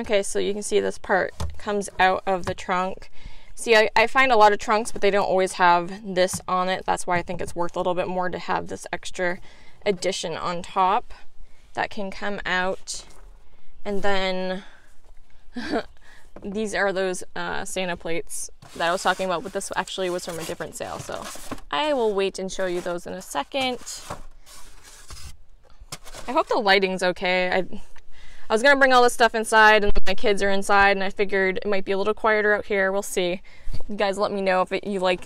Okay, so you can see this part comes out of the trunk. See, I find a lot of trunks, but they don't always have this on it. That's why I think it's worth a little bit more to have this extra addition on top that can come out. And then these are those Santa plates that I was talking about, but this actually was from a different sale. So I will wait and show you those in a second. I hope the lighting's okay. I was gonna bring all this stuff inside and my kids are inside and I figured it might be a little quieter out here. We'll see. You guys let me know if you like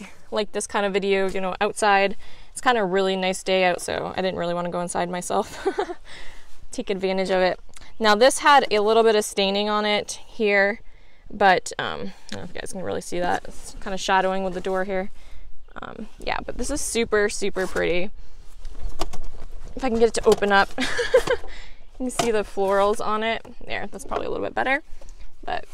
this kind of video, you know, outside. It's kind of a really nice day out, so I didn't really want to go inside myself. Take advantage of it. Now this had a little bit of staining on it here, but I don't know if you guys can really see that. It's kind of shadowing with the door here. Yeah, but this is super, super pretty. If I can get it to open up, you can see the florals on it. There, that's probably a little bit better. But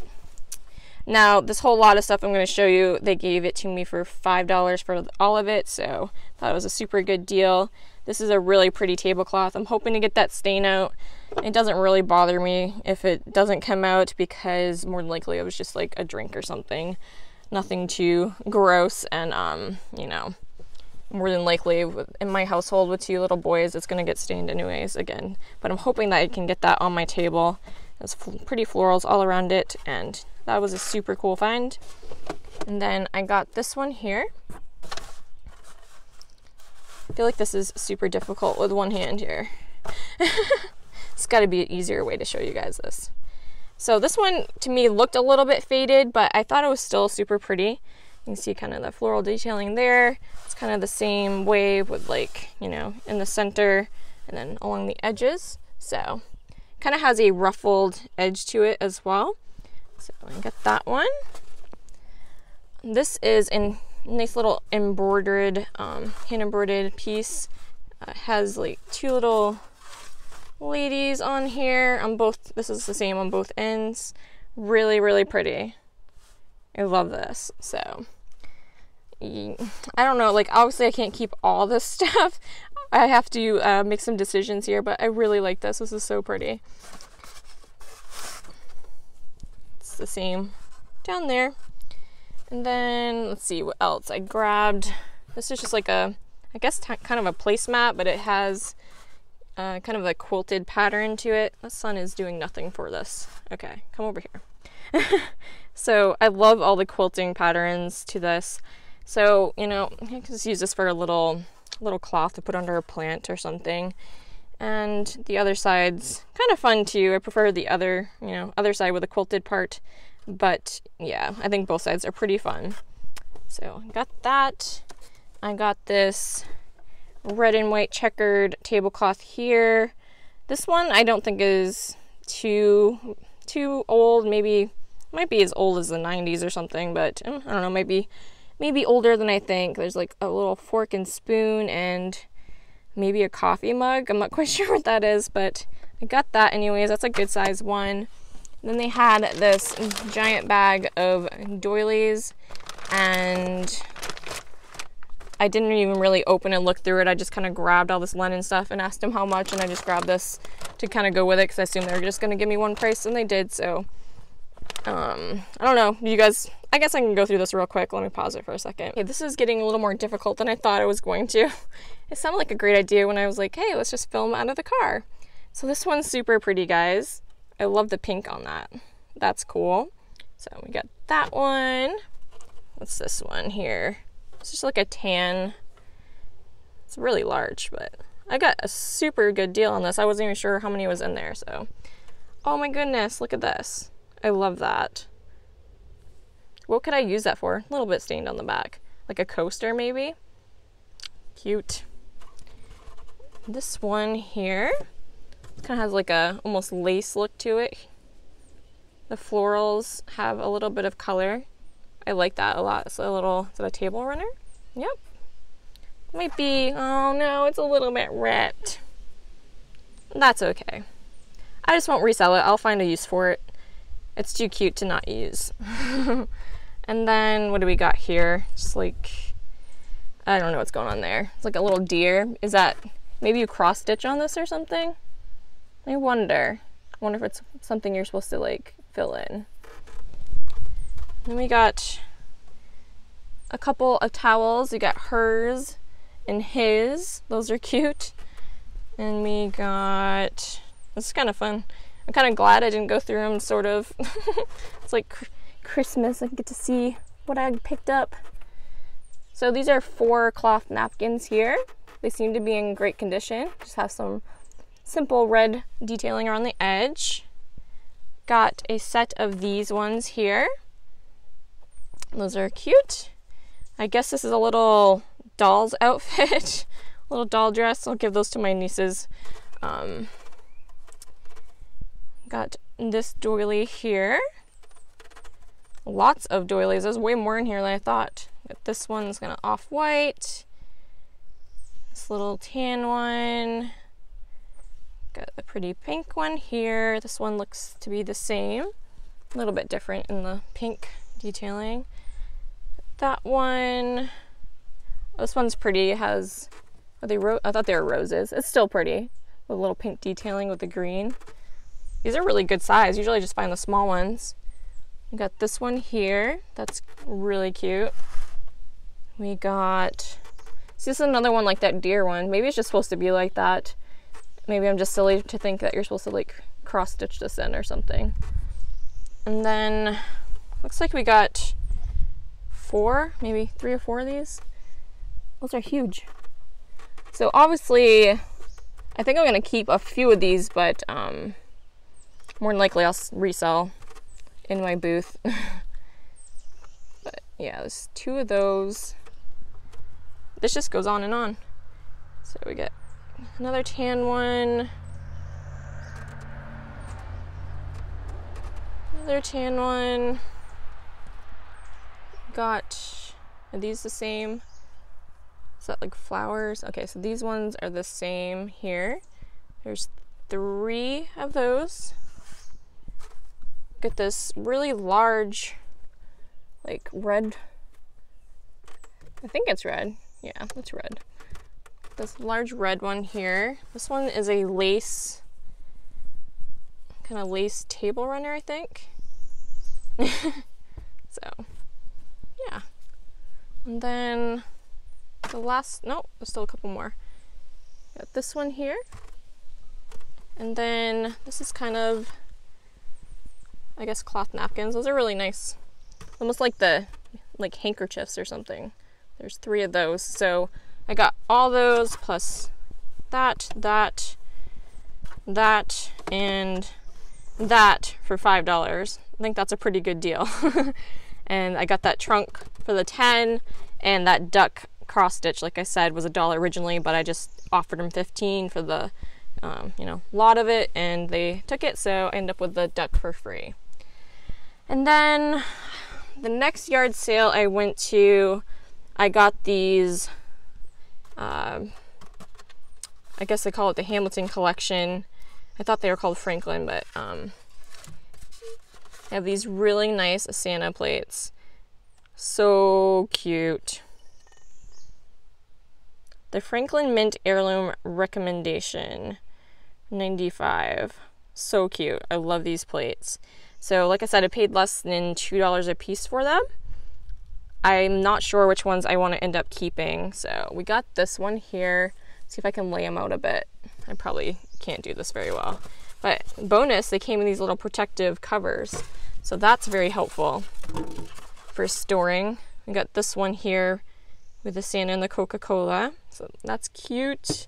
now this whole lot of stuff I'm going to show you, they gave it to me for $5 for all of it, so I thought it was a super good deal. This is a really pretty tablecloth. I'm hoping to get that stain out. It doesn't really bother me if it doesn't come out because more than likely it was just like a drink or something. Nothing too gross, and you know, more than likely in my household with two little boys, it's going to get stained anyways again. But I'm hoping that I can get that on my table. There's pretty florals all around it, and that was a super cool find. And then I got this one here. I feel like this is super difficult with one hand here. It's got to be an easier way to show you guys this. So this one to me looked a little bit faded, but I thought it was still super pretty. You can see kind of the floral detailing there. It's kind of the same way with, like, you know, in the center and then along the edges. So kind of has a ruffled edge to it as well. So I got that one. This is in nice little embroidered, hand embroidered piece. It has like two little ladies on here on both. This is the same on both ends. Really, really pretty. I love this. So I don't know, like, obviously I can't keep all this stuff. I have to make some decisions here, but I really like this. This is so pretty. It's the same down there. And then, let's see what else I grabbed. This is just like a, I guess, kind of a placemat, but it has kind of a quilted pattern to it. The sun is doing nothing for this. Okay, come over here. So I love all the quilting patterns to this. So, you know, I can just use this for a little cloth to put under a plant or something. And the other side's kind of fun too. I prefer the other, you know, other side with a quilted part. But yeah, I think both sides are pretty fun. So I got that. I got this red and white checkered tablecloth here. This one I don't think is too old. Maybe might be as old as the 90s or something, but I don't know, maybe older than I think. There's like a little fork and spoon and maybe a coffee mug. I'm not quite sure what that is, but I got that anyways. That's a good size one. Then they had this giant bag of doilies, and I didn't even really open and look through it. I just kind of grabbed all this linen stuff and asked them how much, and I just grabbed this to kind of go with it because I assumed they were just going to give me one price, and they did. So I don't know. You guys, I guess I can go through this real quick. Let me pause it for a second. Okay, this is getting a little more difficult than I thought it was going to. It sounded like a great idea when I was like, hey, let's just film out of the car. So this one's super pretty, guys. I love the pink on that. That's cool. So we got that one. What's this one here? It's just like a tan. It's really large, but I got a super good deal on this. I wasn't even sure how many was in there, so. Oh my goodness, look at this. I love that. What could I use that for? A little bit stained on the back. Like a coaster, maybe? Cute. This one here. Kind of has like a almost lace look to it. The florals have a little bit of color. I like that a lot. It's a little, is it a table runner? Yep. Might be, oh no, it's a little bit ripped. That's okay. I just won't resell it. I'll find a use for it. It's too cute to not use. And then what do we got here? Just like, I don't know what's going on there. It's like a little deer. Is that, maybe you cross stitch on this or something? I wonder if it's something you're supposed to like fill in. Then we got a couple of towels. We got hers and his. Those are cute. And we got, this is kind of fun. I'm kind of glad I didn't go through them, sort of. It's like Christmas. I can get to see what I picked up. So these are 4 cloth napkins here. They seem to be in great condition. Just have some simple red detailing around the edge. Got a set of these ones here. Those are cute. I guess this is a little doll's outfit, a little doll dress. I'll give those to my nieces. Got this doily here. Lots of doilies. There's way more in here than I thought. But this one's gonna off-white. This little tan one. Got a pretty pink one here. This one looks to be the same. A little bit different in the pink detailing. That one. This one's pretty. It has, are they I thought they were roses. It's still pretty. With a little pink detailing with the green. These are really good size. Usually I just find the small ones. We got this one here. That's really cute. We got, see, this is another one like that deer one. Maybe it's just supposed to be like that. Maybe I'm just silly to think that you're supposed to like cross-stitch this in or something. And then looks like we got 4, maybe 3 or 4 of these. Those are huge. So obviously, I think I'm gonna keep a few of these, but more than likely I'll resell in my booth. But yeah, there's 2 of those. This just goes on and on. So we get another tan one. Another tan one. Got, are these the same? Is that like flowers? Okay, so these ones are the same here. There's 3 of those. Got this really large, like red, I think it's red. Yeah, it's red. This large red one here. This one is a lace, kind of lace table runner, I think. So, yeah. And then the last, no, there's still a couple more. Got this one here. And then this is kind of, I guess, cloth napkins. Those are really nice. Almost like the, like handkerchiefs or something. There's 3 of those. So I got all those plus that, and that for $5. I think that's a pretty good deal. And I got that trunk for the $10, and that duck cross stitch, like I said, was $1 originally, but I just offered them $15 for the, you know, lot of it, and they took it. So I ended up with the duck for free. And then the next yard sale I went to, I got these, I guess they call it the Hamilton Collection. I thought they were called Franklin, but they have these really nice Santa plates. So cute. The Franklin Mint Heirloom Recommendation, 95. So cute. I love these plates. So like I said, I paid less than $2 a piece for them. I'm not sure which ones I want to end up keeping. So we got this one here. Let's see if I can lay them out a bit. I probably can't do this very well. But bonus, they came in these little protective covers. So that's very helpful for storing. We got this one here with the Santa and the Coca-Cola. So that's cute.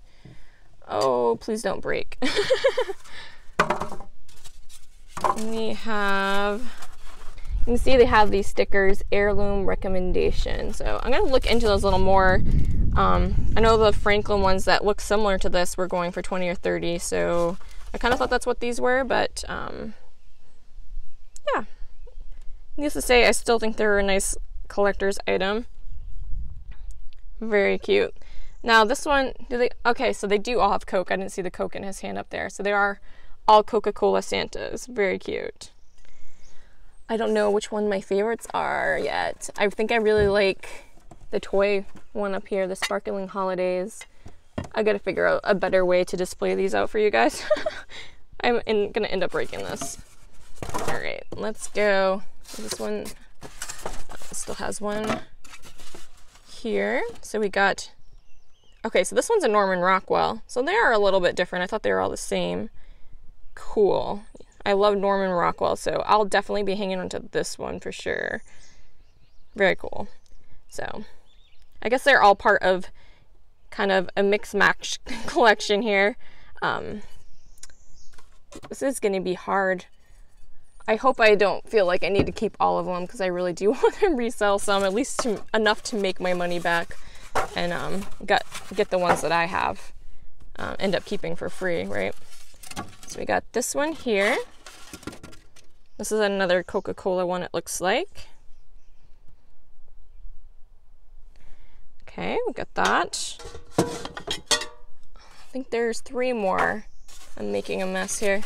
Oh, please don't break. We have, you can see they have these stickers, heirloom recommendation. So I'm gonna look into those a little more. I know the Franklin ones that look similar to this were going for 20 or 30, so I kind of thought that's what these were, but yeah. Needless to say, I still think they're a nice collector's item. Very cute. Now this one, do they, okay, so they do all have Coke. I didn't see the Coke in his hand up there. So they are all Coca-Cola Santas, very cute. I don't know which one my favorites are yet. I think I really like the toy one up here, the Sparkling Holidays. I gotta figure out a better way to display these out for you guys. I'm gonna end up breaking this. All right, Let's go. This one still has one here. So we got, okay, so this one's a Norman Rockwell. So they are a little bit different. I thought they were all the same. Cool. I love Norman Rockwell, so I'll definitely be hanging on to this one for sure. Very cool. So I guess they're all part of kind of a mix-match collection here. This is going to be hard. I hope I don't feel like I need to keep all of them, because I really do want to resell some, at least enough to make my money back, and get the ones that I have end up keeping for free, right? So we got this one here. This is another Coca-Cola one, it looks like. Okay, we got that. I think there's three more. I'm making a mess here.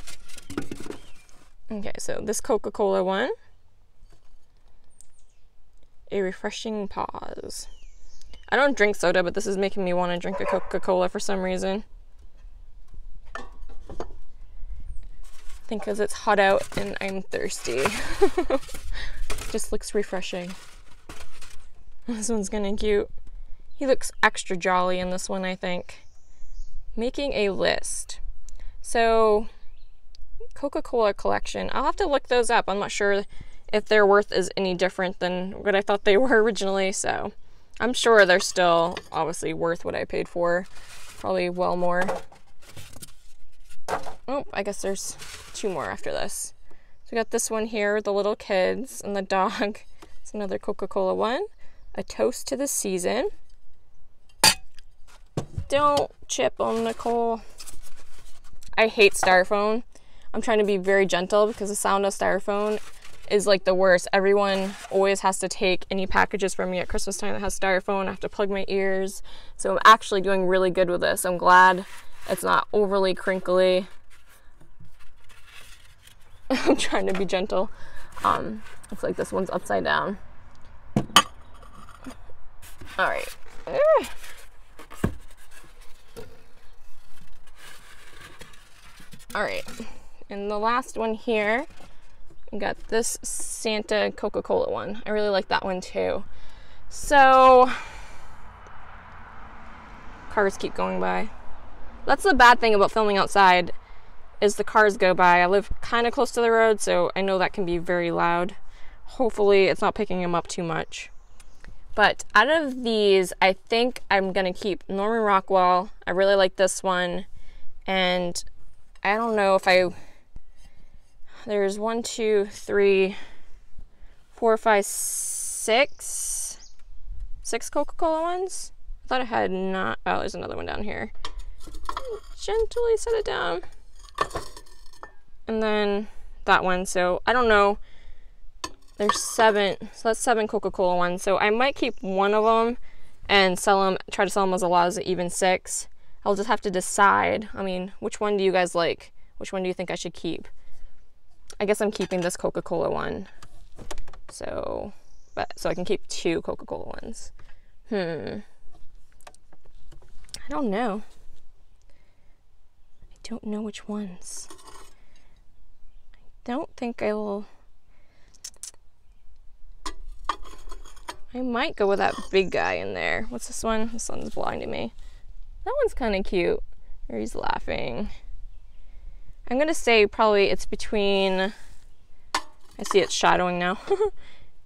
Okay, so this Coca-Cola one. A refreshing pause. I don't drink soda, but this is making me want to drink a Coca-Cola for some reason. I think because it's hot out and I'm thirsty. Just looks refreshing. This one's kind of cute. He looks extra jolly in this one, I think. Making a list. So, Coca-Cola collection. I'll have to look those up. I'm not sure if their worth is any different than what I thought they were originally, so I'm sure they're still obviously worth what I paid for. Probably well more. Oh, I guess there's two more after this. So we got this one here, the little kids and the dog. It's another Coca-Cola one. A toast to the season. Don't chip them, Nicole. I hate styrofoam. I'm trying to be very gentle because the sound of styrofoam is like the worst. Everyone always has to take any packages from me at Christmas time that has styrofoam. I have to plug my ears. So I'm actually doing really good with this. I'm glad it's not overly crinkly. I'm trying to be gentle. Looks like this one's upside down. All right. All right. And the last one here, we got this Santa Coca-Cola one. I really like that one too. So cars keep going by. That's the bad thing about filming outside. As the cars go by. I live kind of close to the road, so I know that can be very loud. Hopefully it's not picking them up too much. But out of these, I think I'm going to keep Norman Rockwell. I really like this one. And I don't know if I... There's 1, 2, 3, 4, 5, 6. 6 Coca-Cola ones? I thought I had not... Oh, there's another one down here. Gently set it down. And then that one, so I don't know, there's 7, so that's 7 Coca-Cola ones, so I might keep one of them and sell them, try to sell them as a lot as even 6. I'll just have to decide. I mean, which one do you guys like? Which one do you think I should keep? I guess I'm keeping this Coca-Cola one, so I can keep 2 Coca-Cola ones. I don't know. Don't know which ones. I don't think I will. I might go with that big guy in there. What's this one? This one's blinding me. That one's kind of cute. Or he's laughing. I'm gonna say probably it's between, I see it's shadowing now.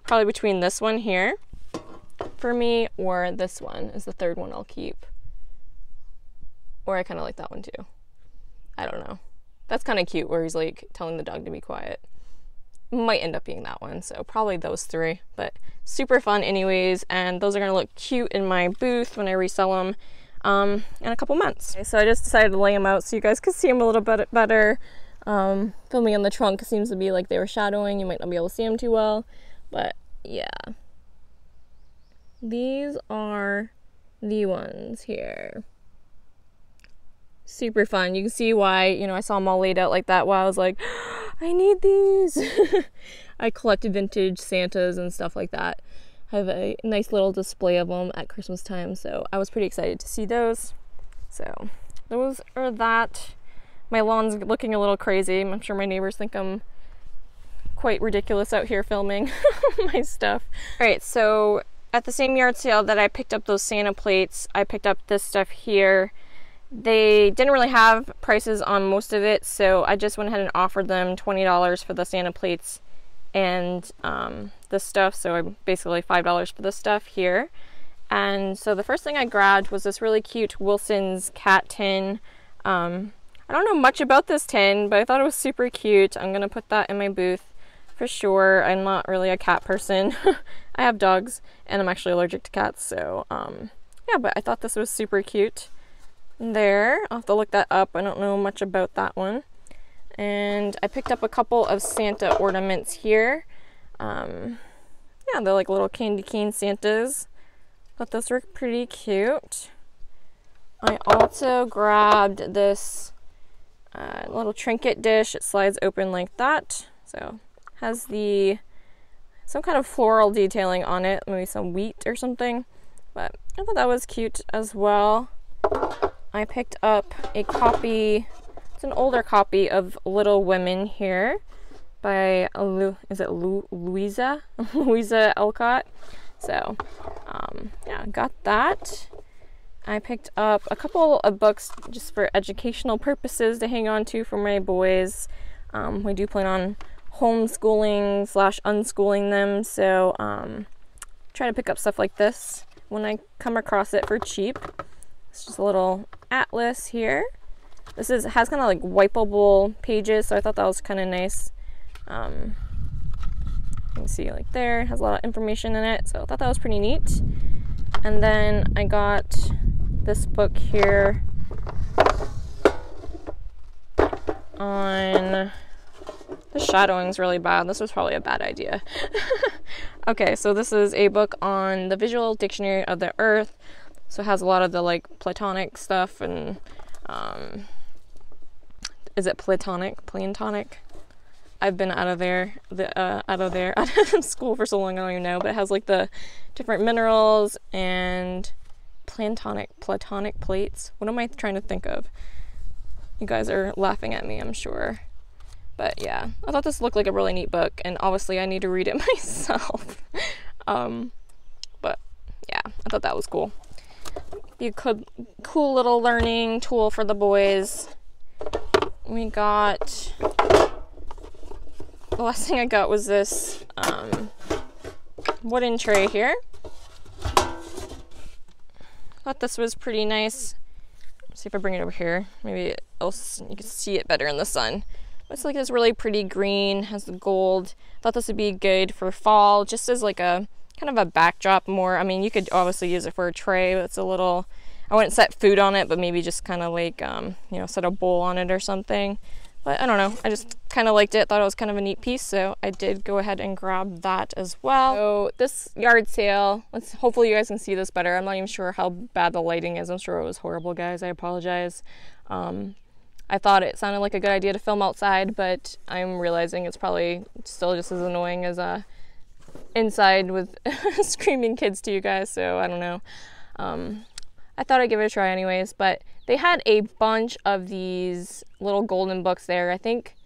Probably between this one here for me, or this one is the third one I'll keep. Or I kind of like that one too. I don't know. That's kind of cute where he's like telling the dog to be quiet. Might end up being that one, so probably those 3, but super fun anyways, and those are going to look cute in my booth when I resell them in a couple months. Okay, so I just decided to lay them out so you guys could see them a little bit better. Filming in the trunk seems to be like they were shadowing. You might not be able to see them too well, but yeah. These are the ones here. Super fun. You can see why, you know, I saw them all laid out like that while I was like, I need these. I collect vintage Santas and stuff like that. I have a nice little display of them at Christmas time, so I was pretty excited to see those. So those are that. My lawn's looking a little crazy. I'm sure my neighbors think I'm quite ridiculous out here filming my stuff. All right, so at the same yard sale that I picked up those Santa plates, I picked up this stuff here. They didn't really have prices on most of it, so I just went ahead and offered them $20 for the Santa plates and this stuff, so I'm basically $5 for this stuff here. And so the first thing I grabbed was this really cute Wilson's cat tin. I don't know much about this tin, but I thought it was super cute. I'm gonna put that in my booth for sure. I'm not really a cat person. I have dogs and I'm actually allergic to cats, so yeah, but I thought this was super cute. There, I'll have to look that up. I don't know much about that one. And I picked up a couple of Santa ornaments here. Yeah, they're like little candy cane Santas. Thought those were pretty cute. I also grabbed this little trinket dish. It slides open like that, so has some kind of floral detailing on it, maybe some wheat or something. But I thought that was cute as well. I picked up a copy, it's an older copy of Little Women here by, Louisa Alcott. So, yeah, got that. I picked up a couple of books just for educational purposes to hang on to for my boys. We do plan on homeschooling / unschooling them, so try to pick up stuff like this when I come across it for cheap. It's just a little atlas here. This has kind of like wipeable pages, so I thought that was kind of nice. You can see like there, it has a lot of information in it, so I thought that was pretty neat. And then I got this book here on the shadowing's really bad. This was probably a bad idea. Okay, so this is a book on the Visual Dictionary of the Earth. So it has a lot of the like Platonic stuff and is it Platonic? Plantonic? I've been out of school for so long, I don't even know, but it has like the different minerals and platonic plates. What am I trying to think of? You guys are laughing at me, I'm sure. But yeah, I thought this looked like a really neat book, and obviously I need to read it myself. But yeah, I thought that was cool. Cool little learning tool for the boys. We got, the last thing I got was this wooden tray here. Thought this was pretty nice. Let's see if I bring it over here. Maybe else you can see it better in the sun. It's like this really pretty green, has the gold. Thought this would be good for fall, just as like a kind of a backdrop more. I mean, you could obviously use it for a tray, but it's a little, I wouldn't set food on it, but maybe just kind of like, you know, set a bowl on it or something. But I don't know, I just kind of liked it, thought it was kind of a neat piece, so I did go ahead and grab that as well. So this yard sale, hopefully you guys can see this better. I'm not even sure how bad the lighting is. I'm sure it was horrible, guys. I apologize. I thought it sounded like a good idea to film outside, but I'm realizing it's probably still just as annoying as inside with screaming kids to you guys, so I don't know. I thought I'd give it a try anyways, but they had a bunch of these little golden books there. I think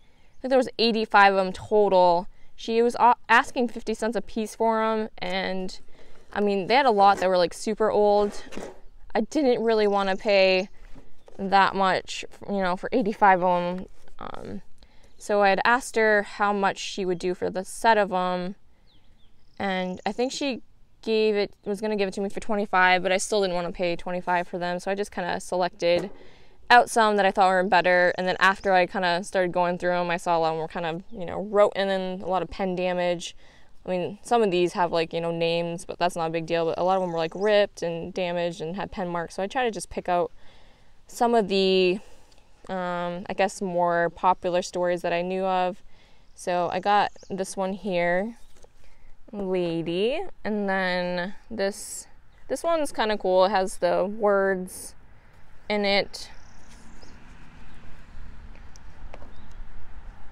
there was 85 of them total. She was asking 50 cents a piece for them, and I mean, they had a lot that were like super old. I didn't really want to pay that much, you know, for 85 of them. So I had asked her how much she would do for the set of them, and I think she was going to give it to me for 25, but I still didn't want to pay 25 for them, so I just kind of selected out some that I thought were better. And then after I kind of started going through them, I saw a lot of them were kind of, you know, rotten and a lot of pen damage. I mean, some of these have like, you know, names, but that's not a big deal, but a lot of them were like ripped and damaged and had pen marks. So I tried to just pick out some of the I guess more popular stories that I knew of. So I got this one here, Lady, and then this one's kind of cool. It has the words in it,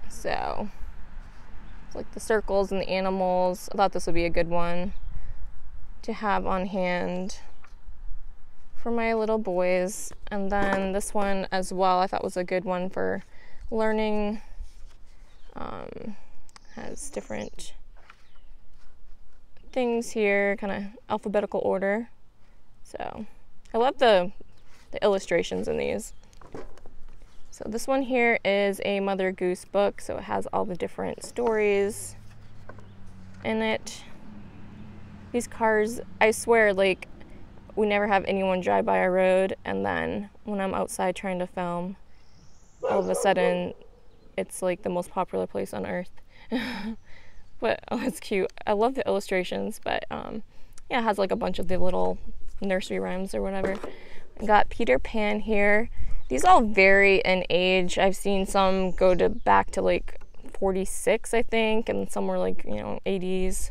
so it's like the circles and the animals. I thought this would be a good one to have on hand for my little boys. And then this one as well I thought was a good one for learning has different things here, kind of alphabetical order. So I love the illustrations in these. So this one here is a Mother Goose book, so it has all the different stories in it. These cars, I swear, like, we never have anyone drive by our road, and then when I'm outside trying to film, all of a sudden it's like the most popular place on earth. But oh, it's cute. I love the illustrations, but yeah, it has like a bunch of the little nursery rhymes or whatever. I got Peter Pan here. These all vary in age. I've seen some go to back to like 46, I think, and some were like, you know, 80s,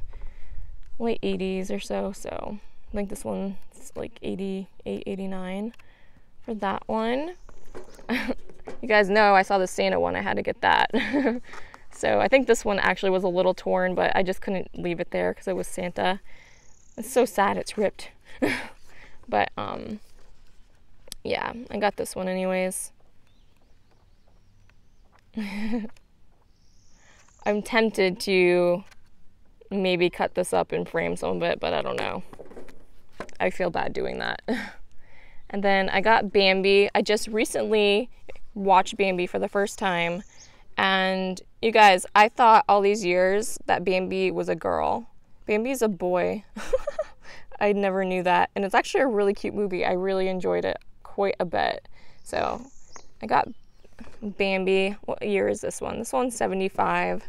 late 80s or so. So I think this one's like 88, 89 for that one. You guys know I saw the Santa one. I had to get that. So I think this one actually was a little torn, but I just couldn't leave it there because it was Santa. It's so sad it's ripped. But yeah, I got this one anyways. I'm tempted to maybe cut this up and frame some of it, but I don't know. I feel bad doing that. And then I got Bambi. I just recently watched Bambi for the first time. And you guys, I thought all these years that Bambi was a girl. Bambi's a boy. I never knew that. And it's actually a really cute movie. I really enjoyed it quite a bit. So I got Bambi. What year is this one? This one's 75.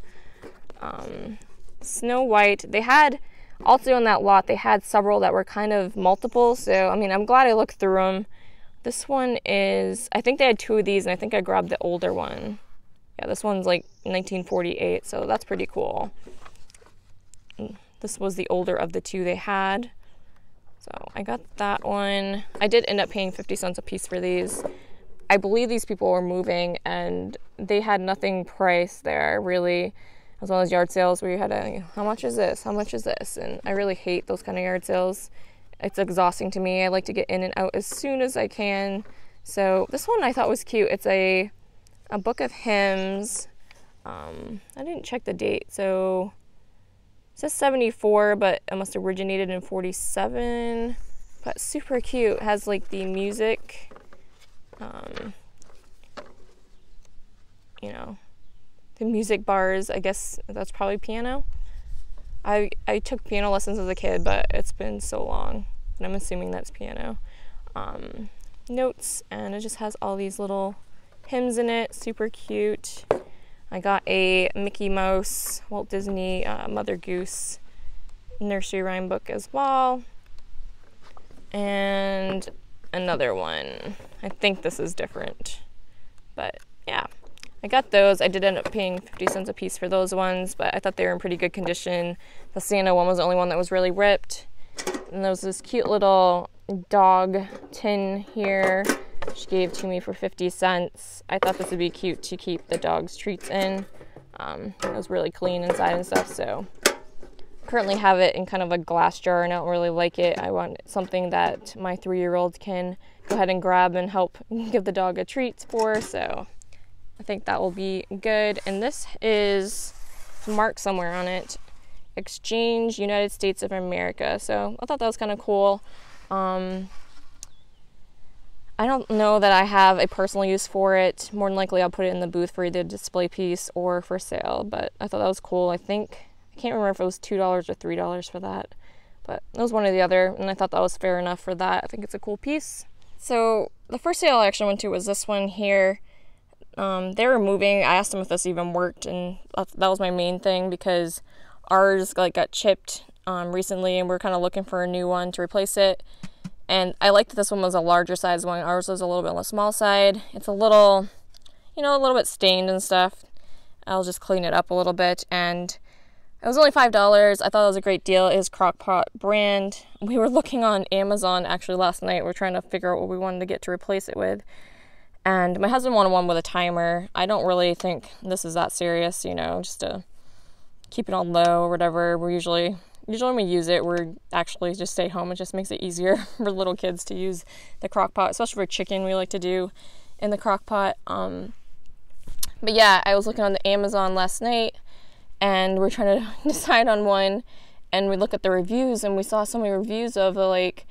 Snow White. They had, also in that lot, they had several that were kind of multiple. So, I mean, I'm glad I looked through them. This one is, I think they had two of these, and I think I grabbed the older one. Yeah, this one's like 1948, so that's pretty cool. This was the older of the two they had. So I got that one. I did end up paying 50 cents a piece for these. I believe these people were moving, and they had nothing priced there, really. As well as yard sales where you had to, how much is this? How much is this? And I really hate those kind of yard sales. It's exhausting to me. I like to get in and out as soon as I can. So this one I thought was cute. It's a book of hymns. I didn't check the date, so it says 74, but it must have originated in 47. But super cute. It has like the music, you know, the music bars. I guess that's probably piano. I took piano lessons as a kid, but it's been so long, and I'm assuming that's piano. Notes, and it just has all these little hymns in it. Super cute. I got a Mickey Mouse, Walt Disney, Mother Goose nursery rhyme book as well. And another one. I think this is different, but yeah. I got those. I did end up paying 50 cents a piece for those ones, but I thought they were in pretty good condition. The Santa one was the only one that was really ripped. And there was this cute little dog tin here. She gave to me for 50 cents. I thought this would be cute to keep the dog's treats in. It was really clean inside and stuff, so currently have it in kind of a glass jar, and I don't really like it. I want something that my 3-year-old can go ahead and grab and help give the dog a treat for, so I think that will be good. And this is marked somewhere on it. Exchange United States of America. So I thought that was kind of cool. I don't know that I have a personal use for it. More than likely I'll put it in the booth for either display piece or for sale, but I thought that was cool. I think, I can't remember if it was $2 or $3 for that, but it was one or the other, and I thought that was fair enough for that. I think it's a cool piece. So the first sale I actually went to was this one here. They were moving. I asked them if this even worked, and that was my main thing, because ours like got chipped recently, and we're kind of looking for a new one to replace it. And I liked that this one was a larger size one. Ours was a little bit on the small side. It's a little, you know, a little bit stained and stuff. I'll just clean it up a little bit. And it was only $5. I thought it was a great deal. It is Crock-Pot brand. We were looking on Amazon actually last night. We're trying to figure out what we wanted to get to replace it with. And my husband wanted one with a timer. I don't really think this is that serious, you know, just to keep it on low or whatever. We're usually when we use it, we're actually just stay home. It just makes it easier for little kids to use the crock pot, especially for chicken. We like to do in the crock pot. But yeah, I was looking on the Amazon last night, and we're trying to decide on one, and we look at the reviews, and we saw so many reviews of the, like,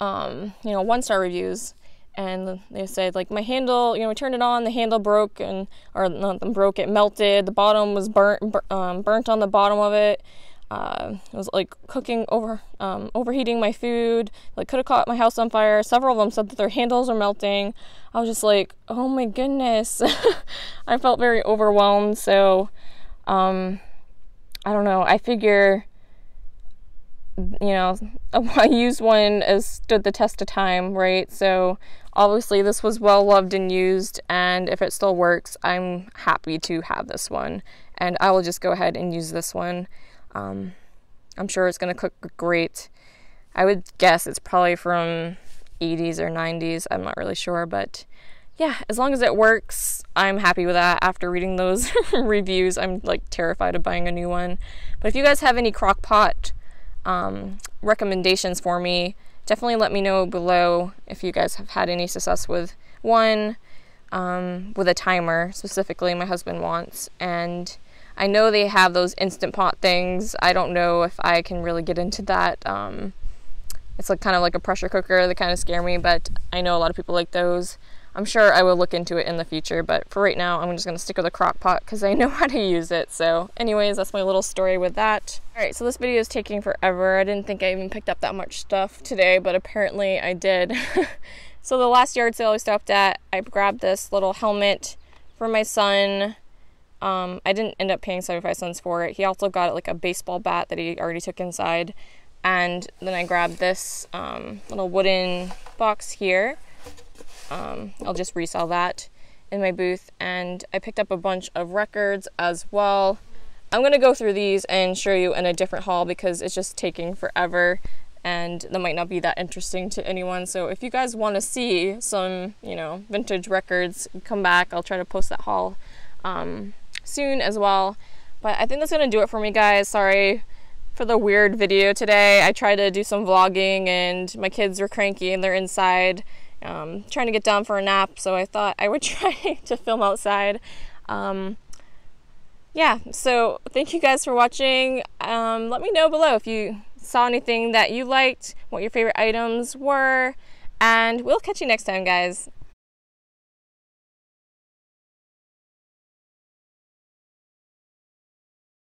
you know, 1-star reviews, and they said, like, my handle, you know, we turned it on, the handle broke, and, or not broke, it melted, the bottom was burnt on the bottom of it, it was, like, cooking, overheating my food, like, could have caught my house on fire. Several of them said that their handles are melting. I was just like, oh my goodness. I felt very overwhelmed, so, I don't know, I figure, you know, I used one as stood the test of time, right? So obviously this was well loved and used, and if it still works, I'm happy to have this one, and I will just go ahead and use this one. I'm sure it's gonna cook great. I would guess it's probably from 80s or 90s, I'm not really sure, but yeah, as long as it works, I'm happy with that. After reading those reviews, I'm like terrified of buying a new one. But if you guys have any Crock-Pot recommendations for me, definitely let me know below if you guys have had any success with one, with a timer specifically my husband wants. And I know they have those Instant Pot things. I don't know if I can really get into that. It's like kind of like a pressure cooker. They kind of scare me, but I know a lot of people like those. I'm sure I will look into it in the future, but for right now, I'm just going to stick with a crock pot because I know how to use it. So anyways, that's my little story with that. All right, so this video is taking forever. I didn't think I even picked up that much stuff today, but apparently I did. So the last yard sale I stopped at, I grabbed this little helmet for my son. I didn't end up paying 75 cents for it. He also got like a baseball bat that he already took inside. And then I grabbed this little wooden box here. I'll just resell that in my booth, and I picked up a bunch of records as well. I'm gonna go through these and show you in a different haul because it's just taking forever and that might not be that interesting to anyone. So if you guys want to see some, you know, vintage records, come back. I'll try to post that haul soon as well. But I think that's gonna do it for me, guys. Sorry for the weird video today. I tried to do some vlogging and my kids were cranky and they're inside trying to get down for a nap, so I thought I would try to film outside. Yeah, so thank you guys for watching. Let me know below if you saw anything that you liked, what your favorite items were, and we'll catch you next time, guys.